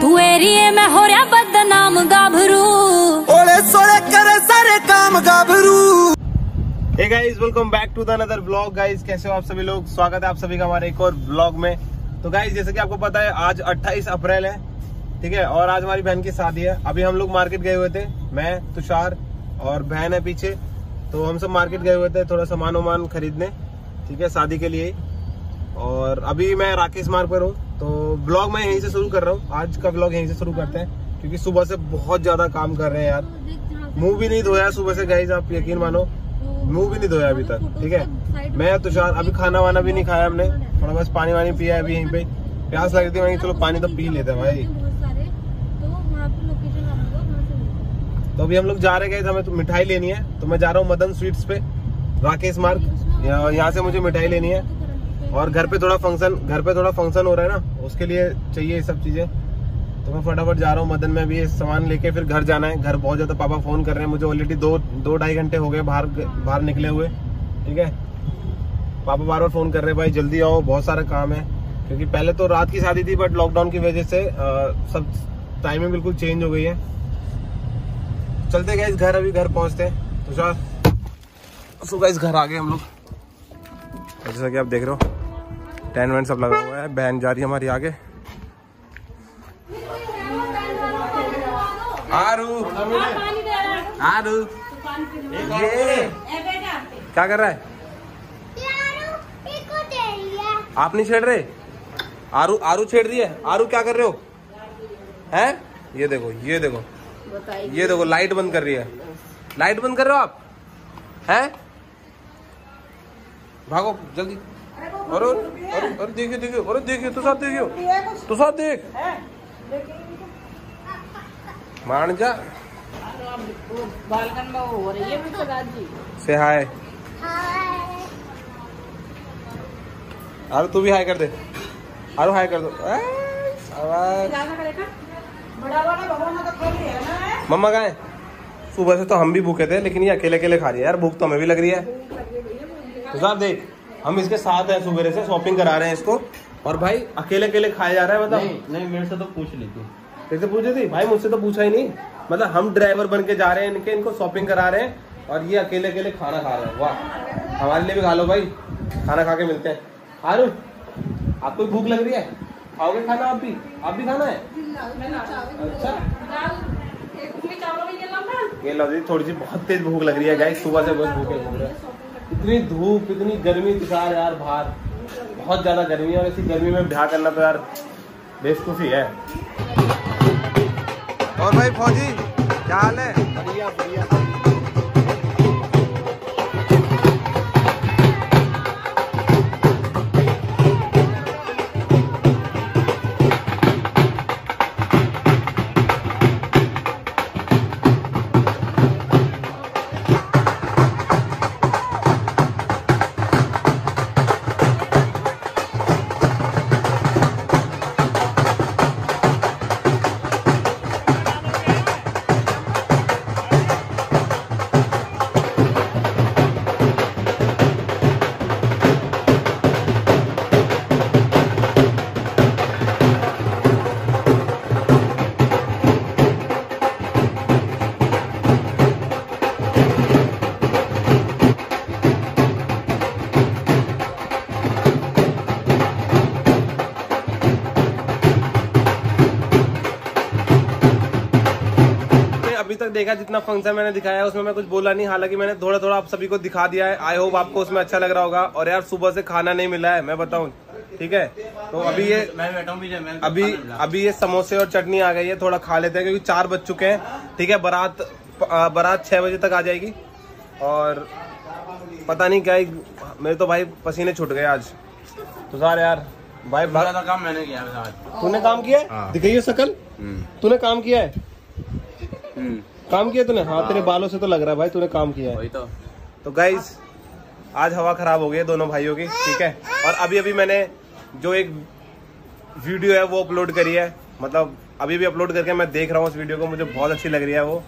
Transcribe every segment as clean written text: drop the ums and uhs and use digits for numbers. तू एरिए में हो रहा बदनाम गाभरू ओले सोले करे सारे काम गाभरू। Hey guys, welcome back to the another vlog. Guys कैसे हो आप सभी लोग, स्वागत है आप सभी का हमारे एक और व्लॉग में। तो गाइस जैसे कि आपको पता है आज 28 अप्रैल है, ठीक है, और आज हमारी बहन की शादी है। अभी हम लोग मार्केट गए हुए थे, मैं, तुषार और बहन है पीछे, तो हम सब मार्केट गए हुए थे थोड़ा सामान वामान खरीदने, ठीक है, शादी के लिए। और अभी मैं राकेश मार्ग पर हूँ, तो ब्लॉग मैं यहीं से शुरू कर रहा हूँ। आज का ब्लॉग यहीं से शुरू करते हैं क्योंकि सुबह से बहुत ज्यादा काम कर रहे हैं यार। मुंह भी नहीं धोया सुबह से गाइस, आप यकीन मानो मुंह भी नहीं धोया अभी तक, ठीक है। मैं तुषार अभी खाना वाना भी नहीं खाया हमने, थोड़ा बस पानी वानी पिया है। अभी यहीं पे प्यास लग रही थी, वहीं चलो पानी तो पी लेते हैं भाई। तो अभी हम लोग जा रहे गए थे, हमें तो मिठाई लेनी है, तो मैं जा रहा हूँ मदन स्वीट्स पे, राकेश मार्ग, यहाँ से मुझे मिठाई लेनी है। और घर पे थोड़ा फंक्शन हो रहा है ना, उसके लिए चाहिए ये सब चीजें। तो मैं फटाफट जा रहा हूँ मदन में, अभी ये सामान लेके फिर घर जाना है। घर बहुत ज्यादा पापा फोन कर रहे हैं मुझे, ऑलरेडी दो ढाई घंटे हो गए बाहर निकले हुए, ठीक है। पापा बार बार फोन कर रहे हैं भाई जल्दी आओ, बहुत सारा काम है। क्योंकि पहले तो रात की शादी थी, बट लॉकडाउन की वजह से सब टाइमिंग बिल्कुल चेंज हो गई है। चलते गए घर, अभी घर पहुँचते हैं। तो सुबह इस घर आ गए हम लोग, जैसा कि आप देख रहे हो टेंट वेंट सब लगा हुआ है। बहन जा रही है हमारी आगे, आरू आरू ये क्या कर रहा है? आप नहीं छेड़ रहे, आरू छेड़ रही है। आरू क्या कर रहे हो हैं? ये देखो लाइट बंद कर रही है, लाइट बंद कर रहे हो आप हैं? भागो जल्दी। और देखियो अरे देखियो, तुषार देख मान जा बालकन में हो रही है से हाय। अरे तू भी हाय कर दे, अरे हाय कर दो। मम्मा कहाँ है? सुबह से तो हम भी भूखे थे, लेकिन ये अकेले अकेले खा रही है यार, भूख तो हमें भी लग रही है। तो साहब देख, हम इसके साथ है, सुबह से शॉपिंग करा रहे हैं इसको, और भाई अकेले अकेले खाया जा रहा है। बताओ नहीं, मेरे से तो पूछ लेती, जैसे पूछे थी भाई, मुझसे तो पूछा ही नहीं। मतलब हम ड्राइवर बन के जा रहे हैं इनके, इनको शॉपिंग करा रहे हैं, और ये अकेले अकेले खाना खा रहे हैं। वाह, हमारे लिए भी खा लो भाई, खाना खा के मिलते हैं। आरू आपको भूख लग रही है? खाओगे खाना? आप भी खाना है? अच्छा, ये लो जी, थोड़ी सी बहुत तेज भूख लग रही है गाइस, सुबह से बहुत भूख। इतनी धूप, इतनी गर्मी, दिखा यार बाहर बहुत ज्यादा गर्मी है, और इसी गर्मी में ब्याह करना तो यार बेवकूफ़ी है। और भाई फौजी क्या हाल है? बढ़िया बढ़िया। देखा जितना फंक्शन मैंने दिखाया है उसमें मैं कुछ बोला नहीं, हालांकि मैंने थोड़ा थोड़ा आप सभी को दिखा दिया है। आई होप आपको उसमें अच्छा लग रहा होगा। और यार सुबह से खाना नहीं मिला है, मैं बताऊं, ठीक है। तो अभी ये समोसे और चटनी आ गई है, थोड़ा खा लेते हैं क्योंकि 4 बज चुके हैं, ठीक है। बारात 6 बजे तक आ जाएगी, और पता नहीं क्या, मेरे तो भाई पसीने छूट गए आज तो सारे यार। भाई काम मैंने किया, तूने काम किया? दिखाइए शकल, तूने काम किया है? काम किया तूने? हाँ, तेरे बालों से तो लग रहा है भाई तूने काम किया है। तो गाइस आज हवा खराब हो गई है दोनों भाइयों की, ठीक है। और अभी मैंने जो एक वीडियो है वो अपलोड करी है, मतलब अभी भी अपलोड करके मैं देख रहा हूँ उस वीडियो को, मुझे बहुत अच्छी लग रही है वो।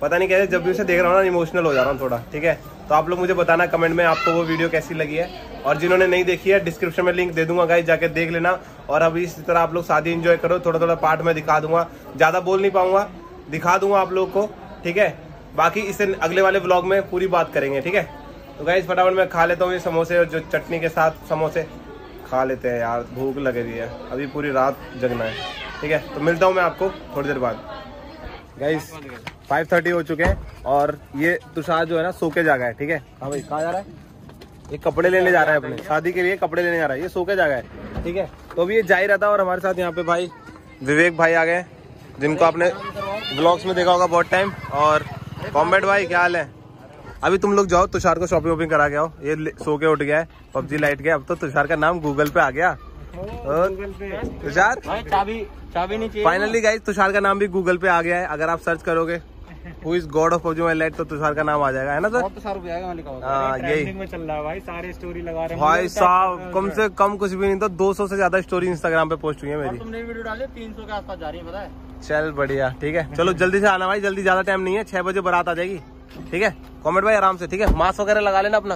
पता नहीं कैसे जब भी उसे देख रहा हूँ ना, इमोशनल हो जा रहा हूँ थोड़ा, ठीक है। तो आप लोग मुझे बताना कमेंट में आपको वो वीडियो कैसी लगी है। और जिन्होंने नहीं देखी है डिस्क्रिप्शन में लिंक दे दूंगा गाइस, जाके देख लेना। और अभी इसी तरह आप लोग शादी एंजॉय करो, थोड़ा थोड़ा पार्ट में दिखा दूंगा, ज़्यादा बोल नहीं पाऊंगा, दिखा दूंगा आप लोगों को, ठीक है। बाकी इसे अगले वाले ब्लॉग में पूरी बात करेंगे, ठीक है। तो गाइस फटाफट मैं खा लेता हूँ ये समोसे, और जो चटनी के साथ समोसे खा लेते हैं यार, भूख लग रही है, अभी पूरी रात जगना है, ठीक है। तो मिलता हूँ मैं आपको थोड़ी देर बाद। गाइस 5:30 हो चुके हैं और ये तुषार जो है ना सो के जा गया है, ठीक है। हाँ भाई कहाँ जा रहा है? ये कपड़े लेने जा रहा है, अपने शादी के लिए कपड़े लेने जा रहा है, ये सो के जा गया है, ठीक है। तो अभी ये जा ही रहा था और हमारे साथ यहाँ पे भाई विवेक भाई आ गए, जिनको आपने ब्लॉग्स में देखा होगा बहुत टाइम। और कॉम्बैट भाई क्या हाल है? अभी तुम लोग जाओ, तुषार को शॉपिंग वॉपिंग करा के आओ, ये सो के उठ गया है, पबजी लाइट गया। अब तो तुषार का नाम गूगल पे आ गया। तुषार चाबी नहीं चाहिए। फाइनली गाइस तुषार का नाम भी गूगल पे आ गया है, अगर आप सर्च करोगे who is god of PUBG lite तो तुषार का नाम आ जाएगा, है ना सर? यही भाई साहब, कम से कम कुछ भी नहीं तो 200 से ज्यादा स्टोरी इंस्टाग्राम पे पोस्ट हुई है मेरी। तुमने वीडियो डाली 300 के आसपास जा रही है, पता है? चल बढ़िया, ठीक है। चलो जल्दी से आना भाई, जल्दी, ज्यादा टाइम नहीं है, 6 बजे बारात आ जाएगी, ठीक है। कॉमेंट भाई आराम से, ठीक है, मास्क वगैरह लगा लेना अपना।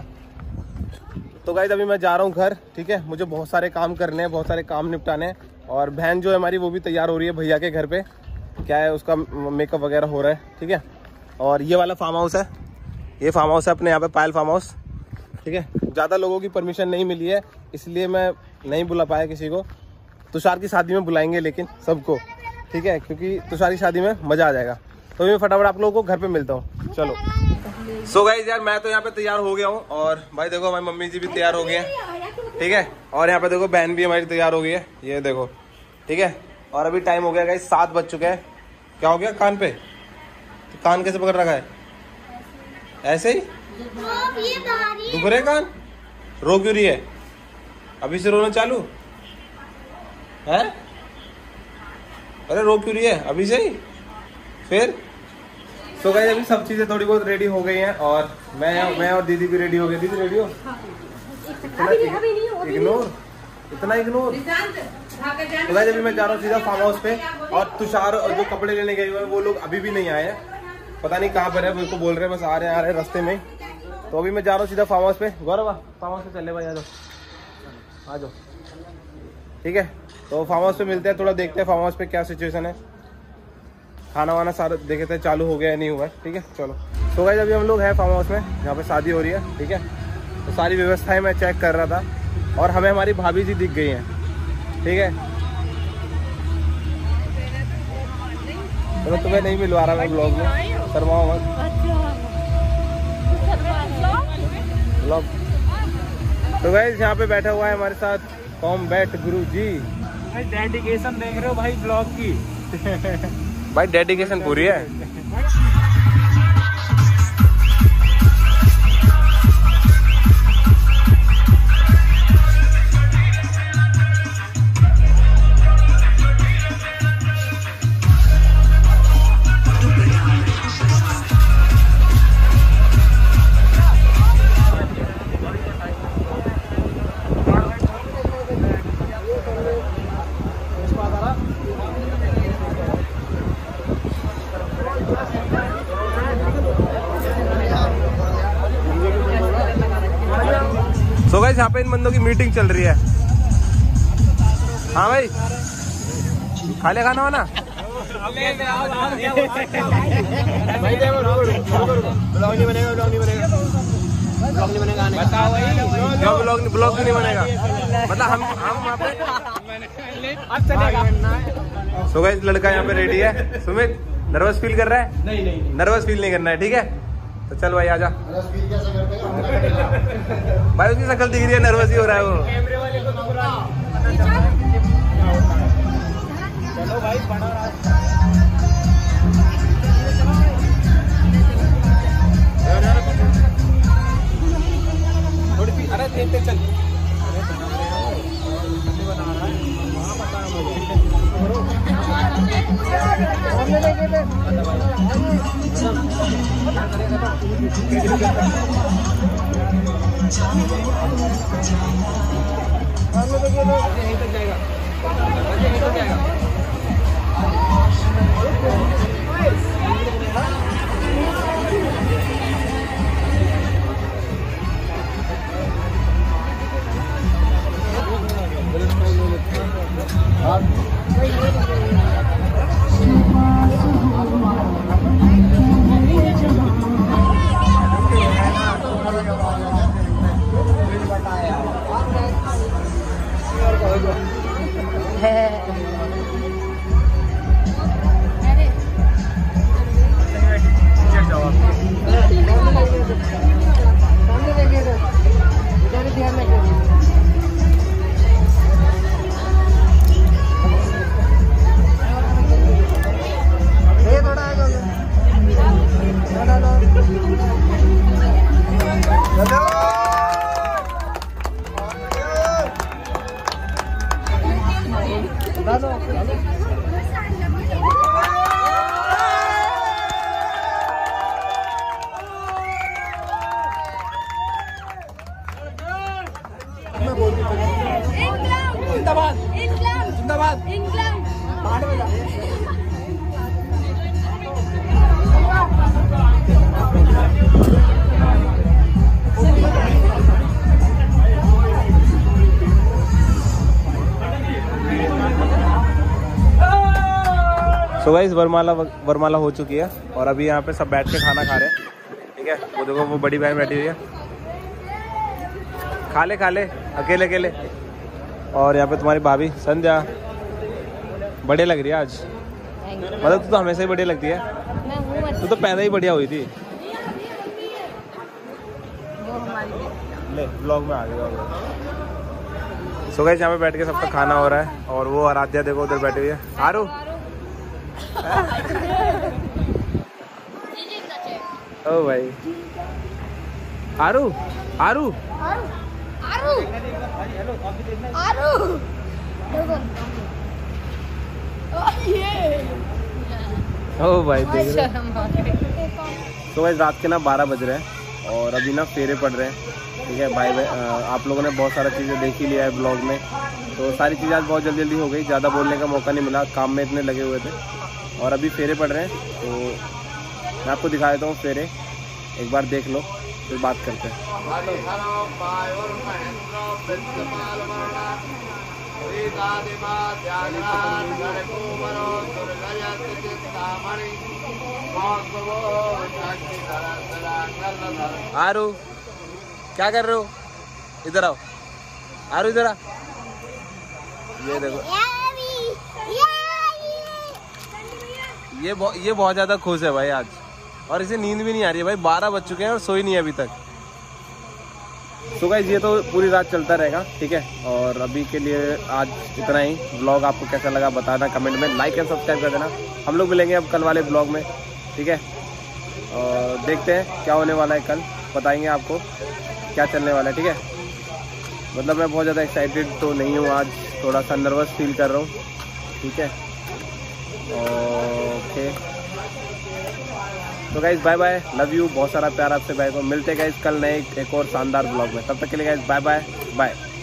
तो गाइस अभी मैं जा रहा हूँ घर, ठीक है। मुझे बहुत सारे काम करने हैं, बहुत सारे काम निपटाने हैं। और बहन जो है हमारी वो भी तैयार हो रही है भैया के घर पे, क्या है उसका मेकअप वगैरह हो रहा है, ठीक है। और ये वाला फार्म हाउस है, ये फार्म हाउस है अपने यहाँ पे, पायल फार्म हाउस, ठीक है। ज़्यादा लोगों की परमिशन नहीं मिली है इसलिए मैं नहीं बुला पाया किसी को। तुषार की शादी में बुलाएंगे लेकिन सबको, ठीक है, क्योंकि तुषार की शादी में मज़ा आ जाएगा। तो मैं फटाफट आप लोगों को घर पे मिलता हूँ, चलो। सो गाइस यार मैं तो यहाँ पे तैयार हो गया हूँ, और भाई देखो हमारी मम्मी जी भी तैयार हो गई हैं, ठीक है। और यहाँ पे देखो बहन भी हमारी तैयार हो गई है, ये देखो, ठीक है। और अभी टाइम हो गया गाइस, 7 बज चुके हैं। क्या हो गया कान पे? तो कान कैसे पकड़ रखा है? ऐसे ही दुख रहे कान? रो क्यों रही है? अभी से रोना चालू है? अरे रो क्यों रही है अभी से ही? फिर तो गाइस अभी सब चीजें थोड़ी बहुत रेडी हो गई हैं, और मैं और दीदी भी रेडी हो गई। दीदी रेडी हो? इग्नोर, इतना इग्नोर। तो गाइस अभी मैं जा रहा हूँ सीधा फार्म हाउस पे, और तुषार और जो कपड़े लेने गए हुए हैं वो लोग अभी भी नहीं आए हैं, पता नहीं कहाँ पर है, उनको बोल रहे हैं बस आ रहे हैं रास्ते में। तो अभी मैं जा रहा हूँ सीधा फार्म हाउस पे। गौरव फार्म हाउस पे चले भाई, आ जाओ, ठीक है। तो फार्म हाउस पे मिलते हैं, थोड़ा देखते हैं फार्म हाउस पे क्या सिचुएशन है, खाना वाना सारा देखे थे चालू हो गया है नहीं हुआ है, ठीक है, चलो। तो गाइस अभी हम लोग हैं फार्म हाउस में, यहाँ पे शादी हो रही है, ठीक है। तो सारी व्यवस्थाएं मैं चेक कर रहा था, और हमें हमारी भाभी जी दिख गई हैं, ठीक है। तो तुम्हें नहीं मिलवा रहा मैं ब्लॉग में, शर्माओ मत। तो गाइस यहाँ पे बैठा हुआ है हमारे साथ कॉम्बैट गुरु जी, डेडिकेशन देख रहे हो भाई ब्लॉग की, भाई डेडिकेशन पूरी है। तो गाइस यहाँ पे इन बंदों की मीटिंग चल रही है। हाँ भाई खा लिया खाना वाना? ब्लॉग नहीं बनेगा, मतलब हम। तो गाइस लड़का यहाँ पे रेडी है। सुमित नर्वस फील कर रहा है? नहीं, नर्वस फील नहीं करना है, ठीक है। तो चल भाई आजा। भाई उसकी शक्ल दिख रही है, नर्वस ही हो रहा है वो। चलो भाई बना थोड़ी सी, अरे तेज तेज चल, सो गाइस वरमाला हो चुकी है और अभी यहाँ पे सब बैठ के खाना खा रहे हैं। ठीक है, वो देखो वो बड़ी बहन बैठी हुई है। खा ले अकेले अकेले। और यहाँ पे तुम्हारी भाभी संध्या बढ़िया लग रही है आज। मतलब तू तो हमेशा ही बढ़िया लगती है, तू तो पैदा ही बढ़िया हुई थी। ले ब्लॉग में आ गया। सो गाइस यहाँ पे बैठ के सबका खाना हो रहा है और वो आराध्या देखो उधर बैठी हुई है। आरू ओ भाई आरू आरू आरू आरू ओ भाई देख रहे। तो भाई रात के ना 12 बज रहे हैं और अभी ना फेरे पड़ रहे हैं। ठीक है भाई, आप लोगों ने बहुत सारा चीज़ें देख ही लिया है ब्लॉग में। तो सारी चीज़ें आज बहुत जल्दी हो गई, ज़्यादा बोलने का मौका नहीं मिला, काम में इतने लगे हुए थे। और अभी फेरे पड़ रहे हैं तो मैं आपको दिखा देता हूँ फेरे, एक बार देख लो फिर बात करते हैं। आरू क्या कर रहे हो? इधर आओ आरू, इधर आ। ये देखो ये बहुत ज़्यादा खुश है भाई आज। और इसे नींद भी नहीं आ रही है भाई, 12 बज चुके हैं और सोई नहीं है अभी तक। सो गाइस ये तो पूरी रात चलता रहेगा। ठीक है, और अभी के लिए आज इतना ही। ब्लॉग आपको कैसा लगा बताना कमेंट में, लाइक एंड सब्सक्राइब कर देना। हम लोग मिलेंगे अब कल वाले ब्लॉग में। ठीक है, और देखते हैं क्या होने वाला है कल, बताएँगे आपको क्या चलने वाला है। ठीक है, मतलब मैं बहुत ज़्यादा एक्साइटेड तो नहीं हूँ आज, थोड़ा सा नर्वस फील कर रहा हूँ। ठीक है, ओके तो guys bye bye, love you, बहुत सारा प्यार आपसे भाई को। मिलते हैं गाइज कल नए एक और शानदार ब्लॉग में। तब तक के लिए गाइज बाय बाय बाय।